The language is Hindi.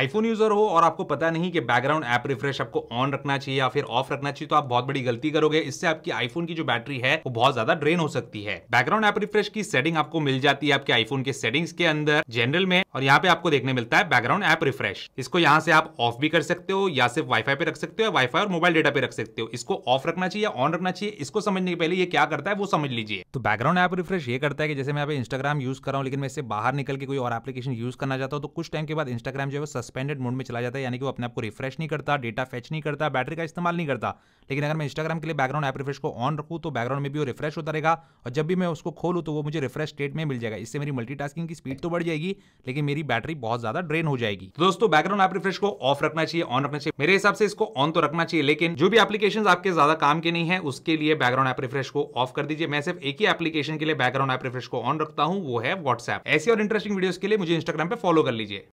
आईफोन यूजर हो और आपको पता नहीं कि बैकग्राउंड ऐप रिफ्रेश आपको ऑन रखना चाहिए या फिर ऑफ रखना चाहिए, तो आप बहुत बड़ी गलती करोगे। इससे आपकी आईफोन की जो बैटरी है वो बहुत ज्यादा ड्रेन हो सकती है। बैकग्राउंड ऐप रिफ्रेश की सेटिंग आपको मिल जाती है आपके आईफोन के सेटिंग्स के अंदर जनरल में, और यहाँ पे आपको देखने मिलता है बैकग्राउंड ऐप रिफ्रेश। इसको यहाँ से आप ऑफ भी कर सकते हो या सिर्फ वाईफाई पे रख सकते हो, वाईफाई और मोबाइल डेटा पे रख सकते हो। इसको ऑफ रखना चाहिए ऑन रखना चाहिए, इसको समझने के पहले ये क्या करता है वो समझ लीजिए। तो बैकग्राउंड ऐप रिफ्रेश ये करता है कि जैसे मैं यहाँ पे इंस्टाग्राम यूज कर रहा हूँ, लेकिन मैं इससे बाहर निकल के कोई और एप्लीकेशन यूज करना चाहता हूँ, तो कुछ टाइम के बाद इंस्टाग्राम जो है सस्पेंडेड मोड में चला जाता है, यानी कि वो अपने आप को रिफ्रेश नहीं करता, डेटा फैच नहीं करता, बैटरी का इस्तेमाल नहीं करता। लेकिन अगर मैं इंस्टाग्राम के लिए बैकग्राउंड ऐप रिफ्रेश को ऑन रखूँ तो बैकग्राउंड में भी वो रिफ्रेश होता रहेगा, और जब भी मैं उसको खोलूँ तो वो मुझे रिफ्रेश स्टेट में मिल जाएगा। इससे मेरी मल्टीटास्किंग की स्पीड तो बढ़ जाएगी, लेकिन मेरी बैटरी बहुत ज्यादा ड्रेन हो जाएगी। तो दोस्तों बैकग्राउंड ऐप रिफ्रेश को ऑफ रखना चाहिए ऑन रखना चाहिए, मेरे हिसाब से इसको ऑन तो रखना चाहिए, लेकिन जो भी एप्लीकेशंस आपके ज्यादा काम के नहीं है उसके लिए बैकग्राउंड ऐप रिफ्रेश को ऑफ कर दीजिए। मैं सिर्फ एक ही एप्लीकेशन के लिए बैकग्राउंड ऐप रिफ्रेश को ऑन रखता हूँ, वो है व्हाट्सएप। ऐसी और इंटरेस्टिंग वीडियोस के लिए मुझे इंस्टाग्राम पे फॉलो कर लीजिए।